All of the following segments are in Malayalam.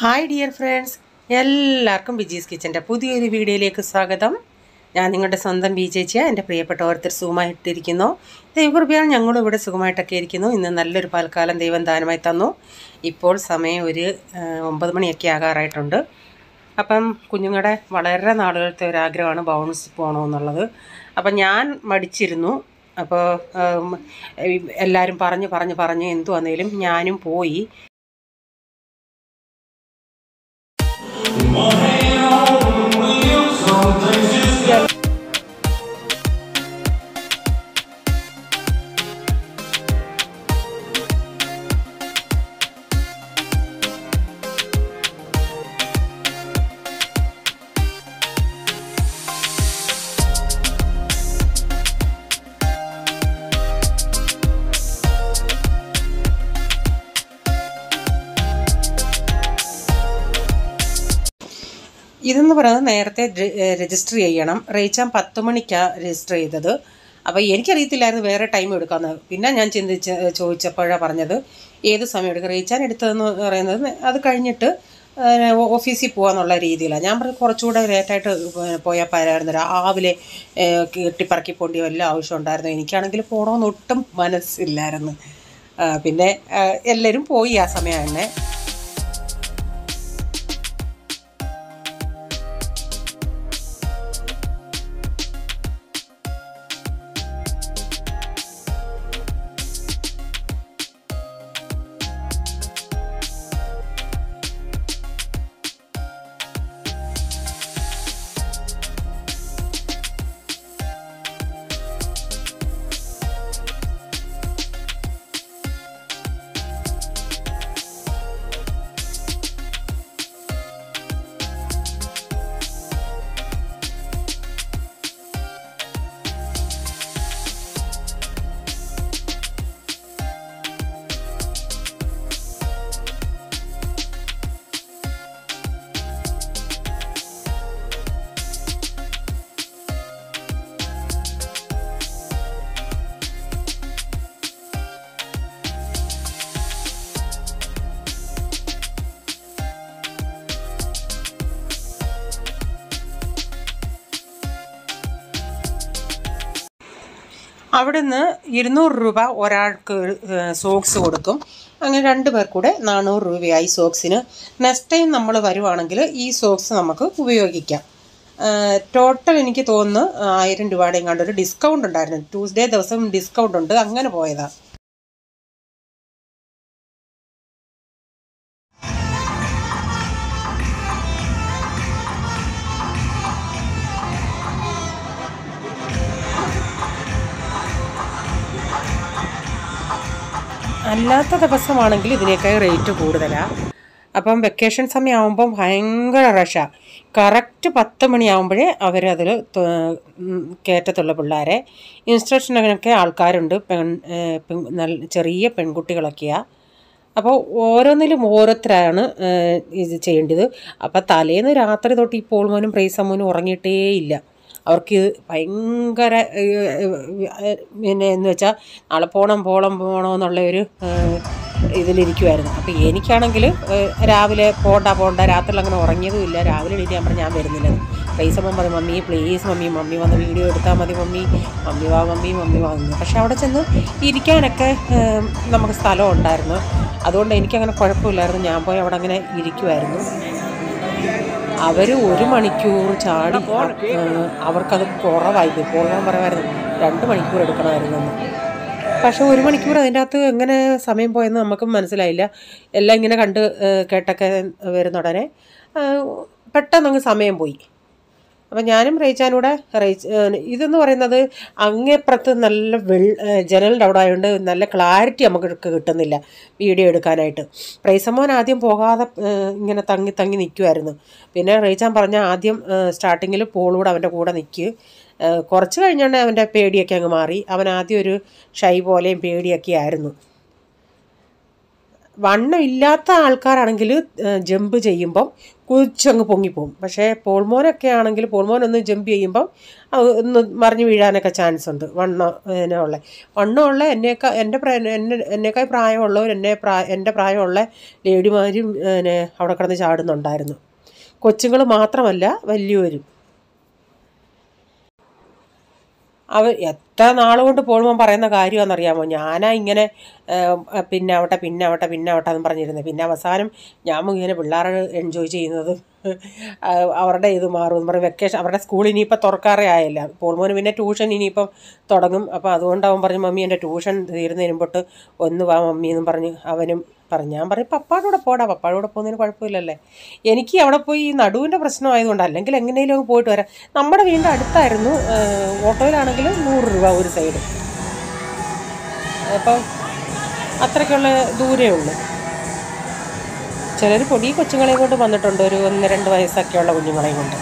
Hi dear friends, Aram Biji's Kitchen. Pudhiyoru videoyilekku swagatham. ഞാൻ നിങ്ങളുടെ സ്വന്തം ബീജേച്ചി എൻ്റെ പ്രിയപ്പെട്ട ഓർത്തർ സൂമായിട്ടിരിക്കുന്നു. ദൈവകൃപയാൽ ഞങ്ങൾ ഇവിടെ സുഖമായിട്ടൊക്കെ ഇരിക്കുന്നു. ഇന്ന് നല്ലൊരു പാൽക്കാലം ദൈവം ദാനമായി തന്നു. ഇപ്പോൾ സമയം ഒരു 9 മണിയൊക്കെ ആകാറായിട്ടുണ്ട്. അപ്പം കുഞ്ഞുങ്ങളുടെ വളരെ നാളുകളത്തെ ഒരു ആഗ്രഹമാണ് ബൗൺസ് പോണോ എന്നുള്ളത്. അപ്പോൾ ഞാൻ മടിച്ചിരുന്നു. അപ്പോൾ എല്ലാരും പറഞ്ഞു എന്തുവാണെങ്കിലും ഞാനും പോയി. ഇതെന്ന് പറയുന്നത് നേരത്തെ രജിസ്റ്റർ ചെയ്യണം. റേച്ചാൻ 10 മണിക്കാണ് രജിസ്റ്റർ ചെയ്തത്. അപ്പോൾ എനിക്കറിയത്തില്ലായിരുന്നു വേറെ ടൈം എടുക്കാമെന്ന്. പിന്നെ ഞാൻ ചോദിച്ചപ്പോഴാണ് പറഞ്ഞത് ഏത് സമയം എടുക്കുക. റേച്ചാൻ എടുത്തതെന്ന് പറയുന്നത് അത് കഴിഞ്ഞിട്ട് ഓഫീസിൽ പോകാമെന്നുള്ള രീതിയിലാണ്. ഞാൻ പറഞ്ഞു കുറച്ചുകൂടെ ലേറ്റായിട്ട് പോയാൽ പോരായിരുന്നു. രാവിലെ കെട്ടിപ്പറക്കി പോകേണ്ടി വല്ല ആവശ്യം ഉണ്ടായിരുന്നു. എനിക്കാണെങ്കിൽ പോകണമെന്ന് ഒട്ടും മനസ്സില്ലായിരുന്നു. പിന്നെ എല്ലാവരും പോയി ആ സമയം തന്നെ. അവിടുന്ന് 200 രൂപ ഒരാൾക്ക് സോക്സ് കൊടുക്കും. അങ്ങനെ 2 പേർ കൂടെ 400 രൂപയായി സോക്സിന്. നെക്സ്റ്റ് ടൈം നമ്മൾ വരുവാണെങ്കിൽ ഈ സോക്സ് നമുക്ക് ഉപയോഗിക്കാം. ടോട്ടൽ എനിക്ക് തോന്നുന്നു 1000 രൂപയുടെ കണ്ടൊരു ഡിസ്കൗണ്ട് ഉണ്ടായിരുന്നു. ട്യൂസ്ഡേ ദിവസം ഡിസ്കൗണ്ട് ഉണ്ട്. അങ്ങനെ പോയതാണ്. അല്ലാത്ത ദിവസമാണെങ്കിൽ ഇതിനേക്കാൾ റേറ്റ് കൂടുതലാണ്. അപ്പം വെക്കേഷൻ സമയമാകുമ്പം ഭയങ്കര റഷാണ്. കറക്റ്റ് 10 മണിയാകുമ്പോഴേ അവരതിൽ കയറ്റത്തുള്ള പിള്ളേരെ ഇൻസ്ട്രക്ഷനൊക്കെ ആൾക്കാരുണ്ട്. ചെറിയ പെൺകുട്ടികളൊക്കെയാണ്. അപ്പോൾ ഓരോന്നിലും ഓരോരുത്തരാണ് ഇത് ചെയ്യേണ്ടത്. അപ്പോൾ തലേന്ന് രാത്രി തൊട്ട് ഈ പോൾമോനും പ്രേസമോനും ഉറങ്ങിയിട്ടേ ഇല്ല. അവർക്ക് ഭയങ്കര പിന്നെ എന്ന് വെച്ചാൽ നാളെ പോകണമെന്നുള്ള ഒരു ഇതിലിരിക്കുമായിരുന്നു. അപ്പോൾ എനിക്കാണെങ്കിൽ രാവിലെ പോണ്ട രാത്രിയിൽ അങ്ങനെ ഉറങ്ങിയതുമില്ല. രാവിലെ എണീറ്റ് ഞാൻ പറഞ്ഞു ഞാൻ വരുന്നില്ല. പ്ലീസമ്മ പറഞ്ഞു മമ്മി പ്ലീസ് മമ്മി മമ്മി വന്ന് വീഡിയോ എടുത്താൽ മതി മമ്മി മമ്മി വാ മമ്മി മമ്മി വാങ്ങുന്നു. പക്ഷേ അവിടെ ചെന്ന് ഇരിക്കാനൊക്കെ നമുക്ക് സ്ഥലം ഉണ്ടായിരുന്നു. അതുകൊണ്ട് എനിക്കങ്ങനെ കുഴപ്പമില്ലായിരുന്നു. ഞാൻ പോയി അവിടെ അങ്ങനെ ഇരിക്കുമായിരുന്നു. അവർ 1 മണിക്കൂർ ചാടി അവർക്കത് കുറവായി. ഇപ്പോൾ ഞാൻ പറയുമായിരുന്നു 2 മണിക്കൂർ എടുക്കണമായിരുന്നു. പക്ഷേ 1 മണിക്കൂർ അതിൻ്റെ അകത്ത് എങ്ങനെ സമയം പോയെന്ന് നമുക്ക് മനസ്സിലായില്ല. എല്ലാം ഇങ്ങനെ കണ്ട് കേട്ടൊക്കെ വരുന്ന ഉടനെ പെട്ടെന്നങ്ങ് സമയം പോയി. അപ്പം ഞാനും റേച്ചാനൂടെ ഇതെന്ന് പറയുന്നത് അങ്ങേപ്പുറത്ത് നല്ല ജനലിൻ്റെ അവിടെ ആയതുകൊണ്ട് നല്ല ക്ലാരിറ്റി നമുക്ക് കിട്ടുന്നില്ല വീഡിയോ എടുക്കാനായിട്ട്. പ്രൈസമോൻ ആദ്യം പോകാതെ ഇങ്ങനെ തങ്ങി നിൽക്കുമായിരുന്നു. പിന്നെ റേച്ചാൻ പറഞ്ഞാൽ ആദ്യം സ്റ്റാർട്ടിങ്ങിൽ പോളൂടെ അവൻ്റെ കൂടെ നിൽക്കുക. കുറച്ച് കഴിഞ്ഞാണ് അവൻ്റെ പേടിയൊക്കെ അങ്ങ് മാറി. അവൻ ആദ്യം ഒരു ഷൈ പോലെയും പേടിയൊക്കെ ആയിരുന്നു. വണ്ണം ഇല്ലാത്ത ആൾക്കാരാണെങ്കിൽ ജമ്പ് ചെയ്യുമ്പോൾ കുതിച്ചങ്ങ് പൊങ്ങിപ്പോകും. പക്ഷേ പോൾമോനൊക്കെ ആണെങ്കിൽ പോൾമോനൊന്ന് ജമ്പ് ചെയ്യുമ്പം ഒന്ന് മറിഞ്ഞു വീഴാനൊക്കെ ചാൻസ് ഉണ്ട്. വണ്ണമുള്ള എന്നേക്കാൾ പ്രായമുള്ളവർ എൻ്റെ പ്രായമുള്ള ലേഡിമാരും അവിടെ കിടന്ന് ചാടുന്നുണ്ടായിരുന്നു. കൊച്ചുങ്ങൾ മാത്രമല്ല വലിയവരും. അവർ എത്ര നാളുകൊണ്ട് പോകുമ്പോൾ പറയുന്ന കാര്യമാണെന്നറിയാമോ, ഞാനാ ഇങ്ങനെ പിന്നാവട്ടെ എന്ന് പറഞ്ഞിരുന്നത്. പിന്നെ അവസാനം ഞാൻ ഇങ്ങനെ പിള്ളേർ എൻജോയ് ചെയ്യുന്നതും അവരുടെ ഇത് മാറും പറയും. വെക്കേഷൻ അവരുടെ സ്കൂൾ ഇനിയിപ്പോൾ തുറക്കാറേ ആയില്ല. പോൾമോന് പിന്നെ ട്യൂഷൻ ഇനിയിപ്പം തുടങ്ങും. അപ്പോൾ അതുകൊണ്ടാവും പറഞ്ഞു, മമ്മി എൻ്റെ ട്യൂഷൻ തീരുന്നതിന് മുമ്പോട്ട് ഒന്ന് വാ മമ്മി എന്നും പറഞ്ഞ് അവനും പറഞ്ഞു. ഞാൻ പറയും പപ്പാടൂടെ പോടാ, പപ്പാടൂടെ പോകുന്നതിന് കുഴപ്പമില്ലല്ലേ. എനിക്ക് അവിടെ പോയി ഈ നടുവിൻ്റെ പ്രശ്നമായതുകൊണ്ട് അല്ലെങ്കിൽ എങ്ങനെയെങ്കിലും അങ്ങ് പോയിട്ട് വരാം. നമ്മുടെ വീണ്ടും അടുത്തായിരുന്നു. ഓട്ടോയിലാണെങ്കിൽ 100 രൂപ ഒരു സൈഡ്. അപ്പം അത്രയ്ക്കുള്ള ദൂരേ ഉള്ളൂ. ചിലർ പൊടി കൊച്ചുങ്ങളെ കൊണ്ട് വന്നിട്ടുണ്ട്, ഒരു 1-2 വയസ്സൊക്കെയുള്ള കുഞ്ഞുങ്ങളെ കൊണ്ട്.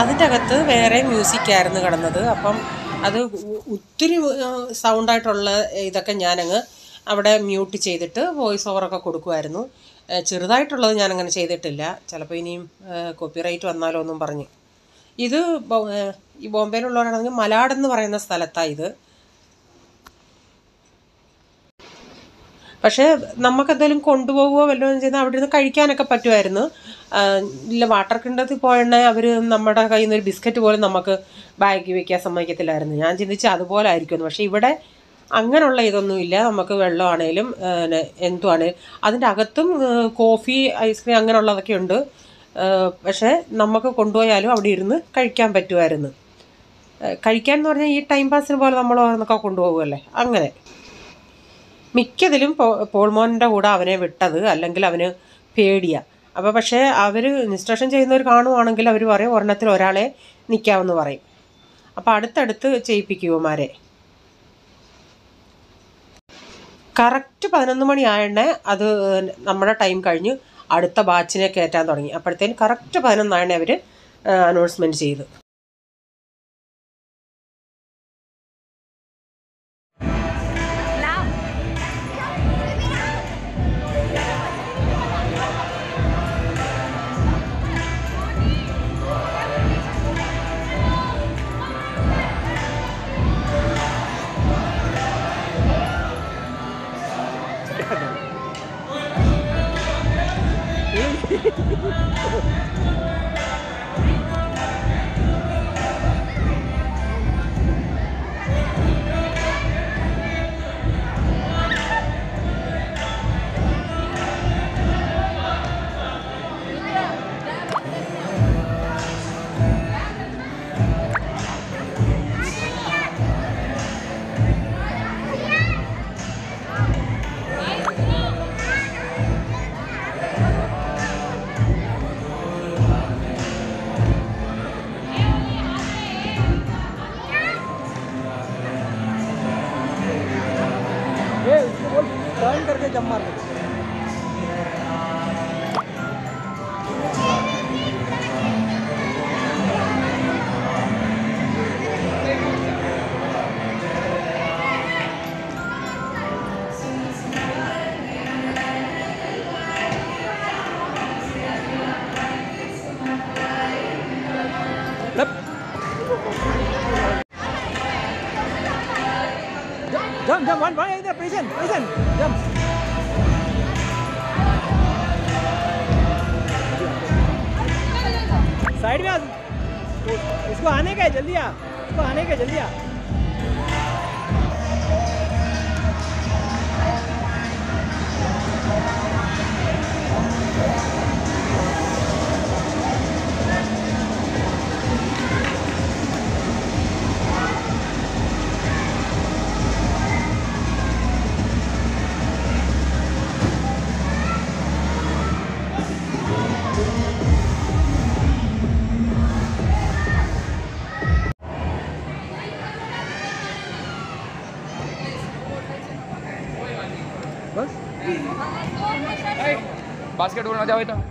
അതിൻ്റെ അകത്ത് വേറെ മ്യൂസിക്കായിരുന്നു കിടന്നത്. അപ്പം അത് ഒത്തിരി സൗണ്ടായിട്ടുള്ള ഇതൊക്കെ ഞാനങ്ങ് അവിടെ മ്യൂട്ട് ചെയ്തിട്ട് വോയിസ് ഓവറൊക്കെ കൊടുക്കുമായിരുന്നു. ചെറുതായിട്ടുള്ളത് ഞാനങ്ങനെ ചെയ്തിട്ടില്ല. ചിലപ്പോൾ ഇനിയും കോപ്പിറൈറ്റ് വന്നാലോ എന്നും പറഞ്ഞ്. ഇത് ഈ ബോംബെയിലുള്ളവരാണെങ്കിൽ മലാടെന്ന് പറയുന്ന സ്ഥലത്താണ് ഇത്. പക്ഷേ നമുക്കെന്തെങ്കിലും കൊണ്ടുപോകുകയോ വല്ലതും ചെയ്യുന്ന അവിടെ നിന്ന് കഴിക്കാനൊക്കെ പറ്റുമായിരുന്നു. ഇല്ല, വാട്ടർ കിണ്ടത്തിൽ പോയണേ അവർ നമ്മുടെ കയ്യിൽ നിന്നൊരു ബിസ്ക്കറ്റ് പോലും നമുക്ക് ബാഗിൽ വയ്ക്കാൻ സമ്മതിക്കത്തില്ലായിരുന്നു. ഞാൻ ചിന്തിച്ച് അതുപോലെ ആയിരിക്കുമെന്ന്. പക്ഷേ ഇവിടെ അങ്ങനെയുള്ള ഇതൊന്നുമില്ല. നമുക്ക് വെള്ളമാണേലും എന്തുവാണേലും അതിൻ്റെ അകത്തും കോഫി, ഐസ്ക്രീം അങ്ങനെയുള്ളതൊക്കെ ഉണ്ട്. പക്ഷേ നമുക്ക് കൊണ്ടുപോയാലും അവിടെ ഇരുന്ന് കഴിക്കാൻ പറ്റുമായിരുന്നു. കഴിക്കാൻ എന്ന് പറഞ്ഞാൽ ഈ ടൈം പാസിന് പോലെ നമ്മൾ ഓരോന്നൊക്കെ കൊണ്ടുപോകുമല്ലേ. അങ്ങനെ മിക്കതിലും പോൾമോൻ്റെ കൂടെ അവനെ വിട്ടത്, അല്ലെങ്കിൽ അവന് പേടിയാണ്. അപ്പോൾ പക്ഷേ അവർ ഇൻസ്ട്രക്ഷൻ ചെയ്യുന്നവർ കാണുവാണെങ്കിൽ അവർ പറയും ഒരെണ്ണത്തിൽ ഒരാളെ നിൽക്കാമെന്ന് പറയും. അപ്പോൾ അടുത്തടുത്ത് ചെയ്യിപ്പിക്കുവന്മാരെ. കറക്റ്റ് 11 മണി ആയണേ അത് നമ്മുടെ ടൈം കഴിഞ്ഞ് അടുത്ത ബാച്ചിനെ കയറ്റാൻ തുടങ്ങി. അപ്പോഴത്തേന് കറക്റ്റ് 11 ആയണേ അവർ അനൗൺസ്മെൻറ്റ് ചെയ്തു. साइड में इसको आने का है, जल्दी आ, इसको आने का जल्दी आ। बास्केट बोल ना जाओ इतना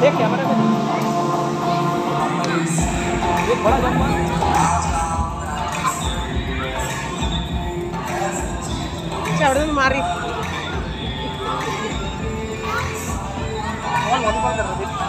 देख कैमरा में ये बड़ा जंप चढ़ में मारी और लॉलीपॉप कर रहे थे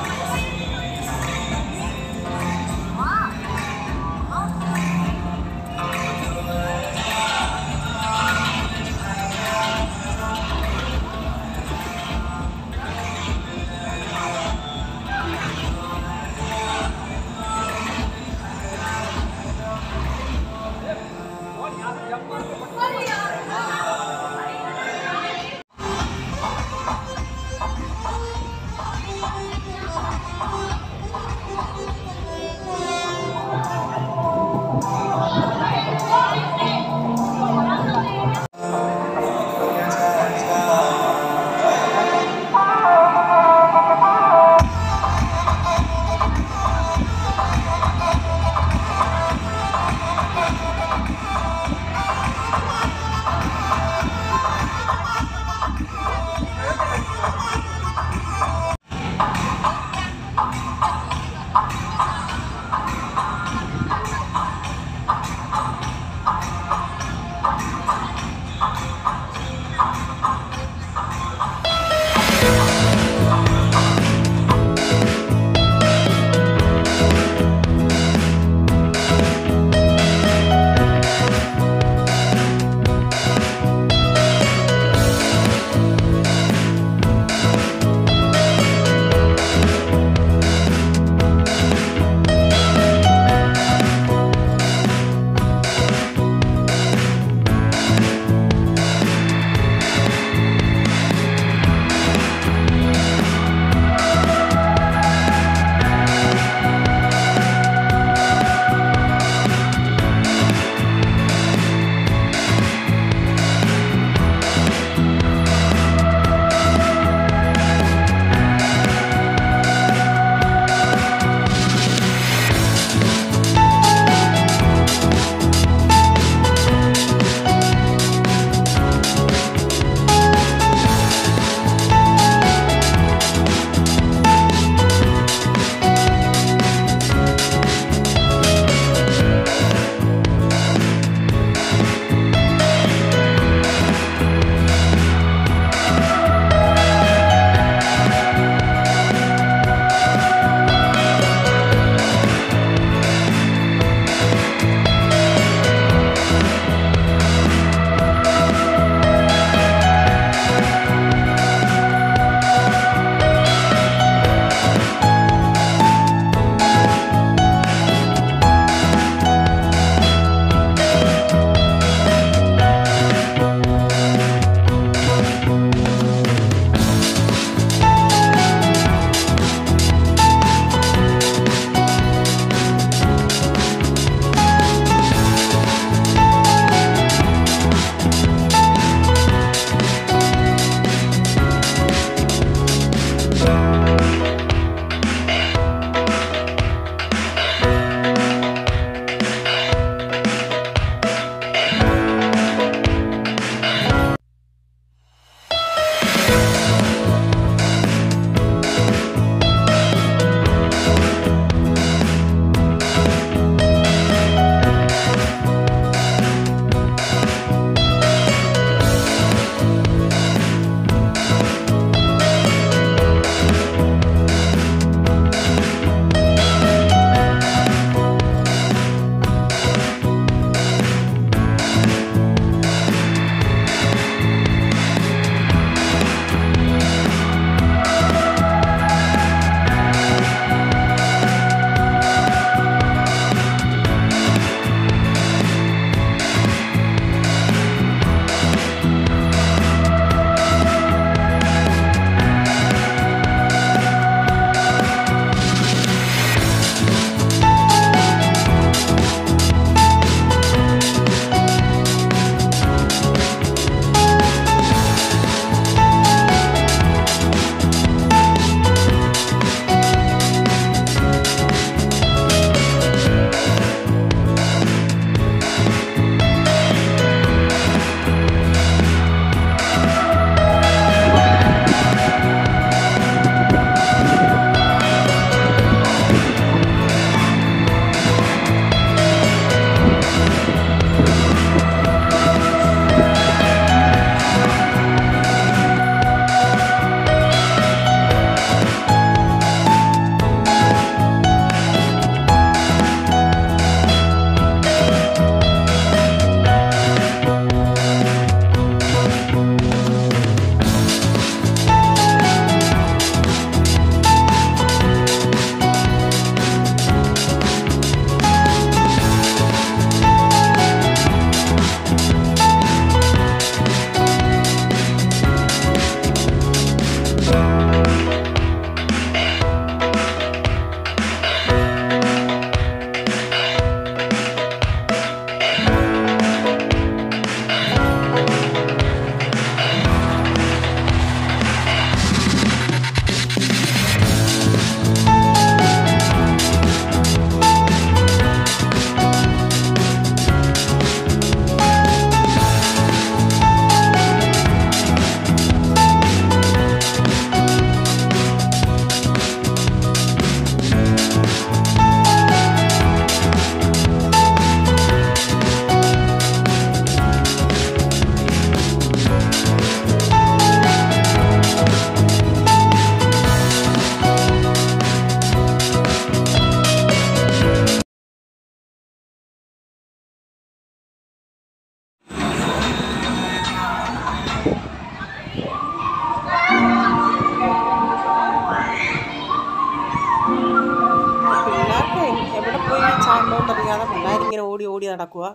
ഓടി നടക്കുക.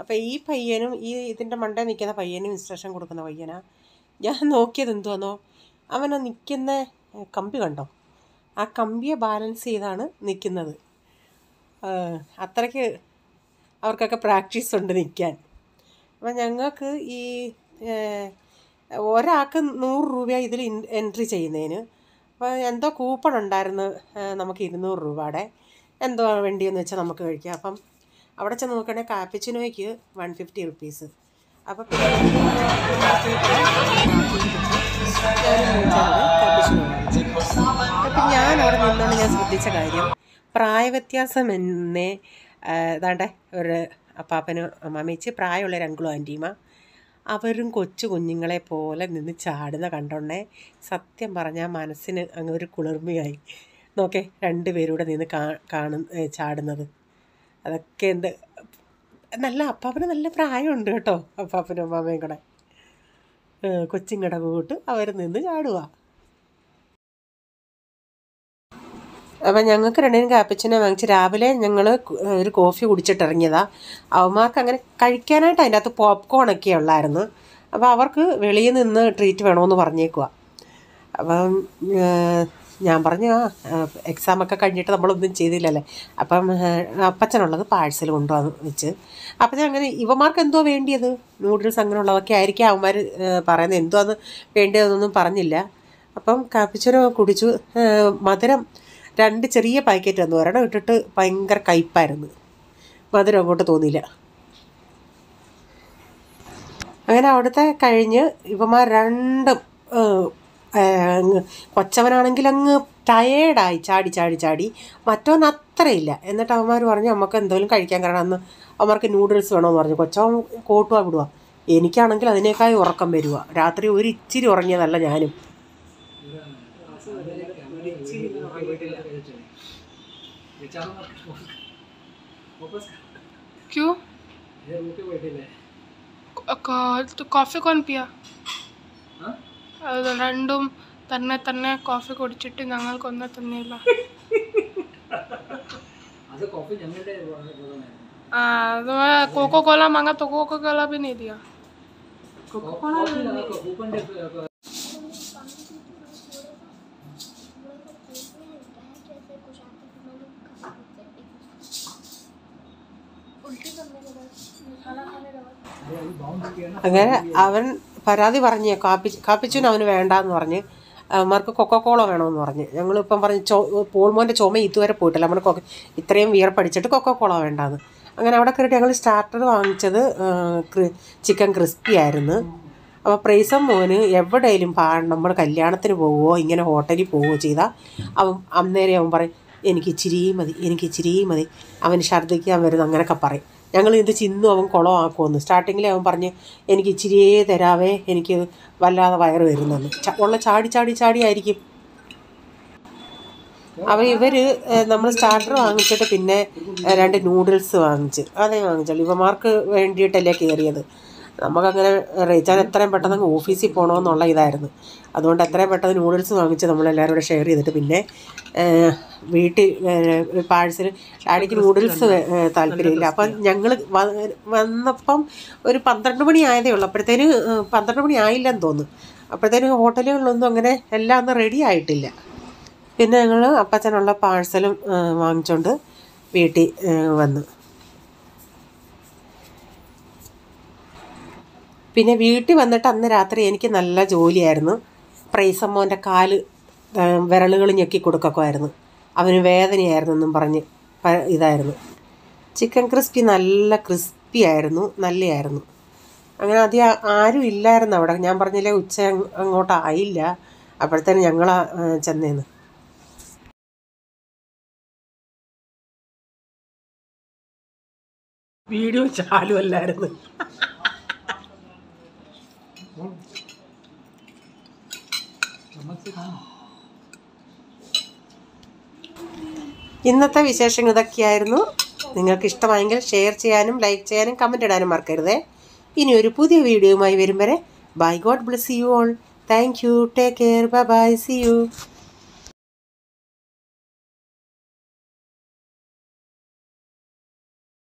അപ്പോൾ ഈ പയ്യനും ഈ ഇതിൻ്റെ മണ്ട നിൽക്കുന്ന പയ്യനും ഇൻസ്ട്രക്ഷൻ കൊടുക്കുന്ന പയ്യനാ. ഞാൻ നോക്കിയത് എന്തുവാന്നോ, അവനെ നിൽക്കുന്ന കമ്പി കണ്ടോ, ആ കമ്പിയെ ബാലൻസ് ചെയ്താണ് നിൽക്കുന്നത്. അത്രയ്ക്ക് അവർക്കൊക്കെ പ്രാക്ടീസ് ഉണ്ട് നിൽക്കാൻ. അപ്പം ഞങ്ങൾക്ക് ഈ ഒരാൾക്ക് 100 രൂപയാണ് ഇതിൽ എൻട്രി ചെയ്യുന്നതിന്. അപ്പോൾ എന്തോ കൂപ്പൺ ഉണ്ടായിരുന്നു നമുക്ക് 200 രൂപയുടെ എന്തോ വേണ്ടിയെന്ന് വെച്ചാൽ നമുക്ക് കഴിക്കാം. അപ്പം അവിടെ ചെന്ന് നോക്കുകയാണെങ്കിൽ കാപ്പിച്ചിനോയ്ക്ക് 150 റുപ്പീസ്. അപ്പോൾ ഞാൻ അവിടെ നിന്നാണ് ഞാൻ ശ്രദ്ധിച്ച കാര്യം, പ്രായവ്യത്യാസം എന്നേ ഏതാണ്ട് ഒരു അപ്പാപ്പനും അമ്മാമേച്ചി പ്രായമുള്ള ഒരു അങ്കിളും ആൻറ്റിയുമ, അവരും കൊച്ചു കുഞ്ഞുങ്ങളെ പോലെ നിന്ന് ചാടുന്ന കണ്ടോണ്ടേ സത്യം പറഞ്ഞാൽ മനസ്സിന് അങ്ങ് ഒരു കുളിർമയായി. നോക്കേ, രണ്ടുപേരൂടെ നിന്ന് ചാടുന്നത്. അതൊക്കെ എന്ത് നല്ല അപ്പാപ്പന് നല്ല പ്രായമുണ്ട് കേട്ടോ, അപ്പാപ്പനും അമ്മാമയും കൂടെ കൊച്ചിങ്ങടെ കൂട്ട് അവർ നിന്ന് ചാടുക. അപ്പം ഞങ്ങൾക്ക് രണ്ടിനും കാപ്പിച്ചിനെ വാങ്ങിച്ച് രാവിലെ ഞങ്ങൾ ഒരു കോഫി കുടിച്ചിട്ടിറങ്ങിയതാണ്. അവന്മാർക്ക് അങ്ങനെ കഴിക്കാനായിട്ട് അതിൻ്റെ അകത്ത് പോപ്കോണൊക്കെ ഉള്ളായിരുന്നു. അപ്പോൾ അവർക്ക് വെളിയിൽ നിന്ന് ട്രീറ്റ് വേണമെന്ന് പറഞ്ഞേക്കുക. അപ്പം ഞാൻ പറഞ്ഞു, എക്സാമൊക്കെ കഴിഞ്ഞിട്ട് നമ്മളൊന്നും ചെയ്തില്ലല്ലേ, അപ്പം അപ്പച്ചനുള്ളത് പാഴ്സൽ കൊണ്ടുവന്ന് വെച്ച്. അപ്പം അങ്ങനെ ഇവന്മാർക്ക് എന്തോ വേണ്ടിയത്, നൂഡിൽസ് അങ്ങനെയുള്ളതൊക്കെ ആയിരിക്കും അവന്മാർ പറയുന്നത്, എന്തുവാന്ന് വേണ്ടിയതെന്നൊന്നും പറഞ്ഞില്ല. അപ്പം കാപ്പിച്ചിനെ കുടിച്ചു. മധുരം 2 ചെറിയ പാക്കറ്റ് എന്ന് പറയണം ഇട്ടിട്ട് ഭയങ്കര കയ്പ്പായിരുന്നു, മധുരം അങ്ങോട്ട് തോന്നിയില്ല. അങ്ങനെ അവിടുത്തെ കഴിഞ്ഞ് ഇവന്മാർ രണ്ടും കൊച്ചവനാണെങ്കിൽ അങ്ങ് ടയേർഡായി ചാടി ചാടി ചാടി, മറ്റവൻ അത്രയില്ല. എന്നിട്ട് അവന്മാർ പറഞ്ഞു നമുക്ക് എന്തെങ്കിലും കഴിക്കാൻ, കാരണം അന്ന് അവന്മാർക്ക് നൂഡിൽസ് വേണമെന്ന് പറഞ്ഞു. കൊച്ചവൻ കോട്ടുവാ വിടുക, എനിക്കാണെങ്കിൽ അതിനേക്കായി ഉറക്കം വരിക. രാത്രി ഒരു ഇച്ചിരി ഉറങ്ങിയതല്ല ഞാനും. क्यों कॉफी कौन पिया രണ്ടും തന്നെ തന്നെ കോഫി കുടിച്ചിട്ട് ഞങ്ങൾക്കൊന്നും തന്നില്ല. കോക്കോ കോല മാങ്ങ തോ കോക്കോ കോല പിന്നെ ദിയാ. അങ്ങനെ അവൻ പരാതി പറഞ്ഞേ, കാപ്പിച്ചൂന് അവന് വേണ്ടാന്ന് പറഞ്ഞ് അവന്മാർക്ക് കൊക്കോക്കോള വേണമെന്ന് പറഞ്ഞ്. ഞങ്ങളിപ്പം പറഞ്ഞ് പോൾമോൻ്റെ ചുമ ഇതുവരെ പോയിട്ടില്ല, നമ്മൾ ഇത്രയും വിയർപ്പടിച്ചിട്ട് കൊക്കോക്കോള വേണ്ടാന്ന്. അങ്ങനെ അവിടെ കയറിയിട്ട് ഞങ്ങൾ സ്റ്റാർട്ടർ വാങ്ങിച്ചത് ചിക്കൻ ക്രിസ്പി ആയിരുന്നു. അപ്പോൾ പ്രൈസം മോന് എവിടെയും നമ്മൾ കല്യാണത്തിന് പോവുമോ ഇങ്ങനെ ഹോട്ടലിൽ പോവുകയോ ചെയ്താൽ അവൻ അന്നേരം അവൻ പറയും എനിക്ക് ഇച്ചിരി മതി, എനിക്ക് ഇച്ചിരി മതി, അവന് ഛർദ്ദിക്കാൻ വരുന്നു അങ്ങനെയൊക്കെ പറയും. ഞങ്ങൾ ഇത് ചിന്നും അവൻ കുളമാക്കുമെന്ന്. സ്റ്റാർട്ടിങ്ങിൽ അവൻ പറഞ്ഞ് എനിക്ക് ഇച്ചിരിയേ തരാവേ, എനിക്ക് വല്ലാതെ വയറ് വരുന്നെന്ന്. ഉള്ള ചാടി ചാടി ചാടി ആയിരിക്കും. അപ്പോൾ ഇവർ നമ്മൾ സ്റ്റാർട്ടർ വാങ്ങിച്ചിട്ട് പിന്നെ 2 നൂഡിൽസ് വാങ്ങിച്ച് അതേ വാങ്ങിച്ചുള്ളൂ. ഇവന്മാർക്ക് വേണ്ടിയിട്ടല്ലേ കയറിയത്, നമുക്കങ്ങനെ റേച്ചാൻ എത്രയും പെട്ടെന്ന് ഓഫീസിൽ പോകണമെന്നുള്ള ഇതായിരുന്നു. അതുകൊണ്ട് എത്രയും പെട്ടെന്ന് നൂഡിൽസ് വാങ്ങിച്ച് നമ്മളെല്ലാവരും കൂടെ ഷെയർ ചെയ്തിട്ട് പിന്നെ വീട്ടിൽ പാഴ്സൽ. ഡാഡിക്ക് നൂഡിൽസ് താല്പര്യമില്ല. അപ്പം ഞങ്ങൾ വന്നപ്പം ഒരു 12 മണി ആയതേ ഉള്ളൂ. അപ്പോഴത്തേന് 12 മണി ആയില്ലെന്ന് തോന്നുന്നു. അപ്പോഴത്തേന് ഹോട്ടലുകളിലൊന്നും അങ്ങനെ എല്ലാം ഒന്നും റെഡി ആയിട്ടില്ല. പിന്നെ ഞങ്ങൾ അപ്പച്ചനുള്ള പാഴ്സലും വാങ്ങിച്ചുകൊണ്ട് വീട്ടിൽ വന്നു. പിന്നെ വീട്ടിൽ വന്നിട്ട് അന്ന് രാത്രി എനിക്ക് നല്ല ജോലിയായിരുന്നു. പ്രൈസമ്മോൻ്റെ കാല് വിരലുകൾ ഞെക്കി കൊടുക്കുമായിരുന്നു, അവന് വേദനയായിരുന്നു എന്നും പറഞ്ഞ് ഇതായിരുന്നു. ചിക്കൻ ക്രിസ്പി നല്ല ക്രിസ്പി ആയിരുന്നു, നല്ലതായിരുന്നു. അങ്ങനെ ആദ്യം ആരും ഇല്ലായിരുന്നു അവിടെ. ഞാൻ പറഞ്ഞില്ലേ ഉച്ച അങ്ങോട്ടായില്ല, അപ്പോഴത്തേന് ഞങ്ങളാ ചെന്നേന്ന്. വീഡിയോ ചാലും അല്ലായിരുന്നു. ഇന്നത്തെ വിശേഷങ്ങൾ ഇതൊക്കെയായിരുന്നു. നിങ്ങൾക്ക് ഇഷ്ടമായെങ്കിൽ ഷെയർ ചെയ്യാനും ലൈക്ക് ചെയ്യാനും കമൻ്റ് ഇടാനും മറക്കരുതേ. ഇനി ഒരു പുതിയ വീഡിയോയുമായി വരും വരെ bye. God bless you all. Thank you. Take care. Bye bye. See U.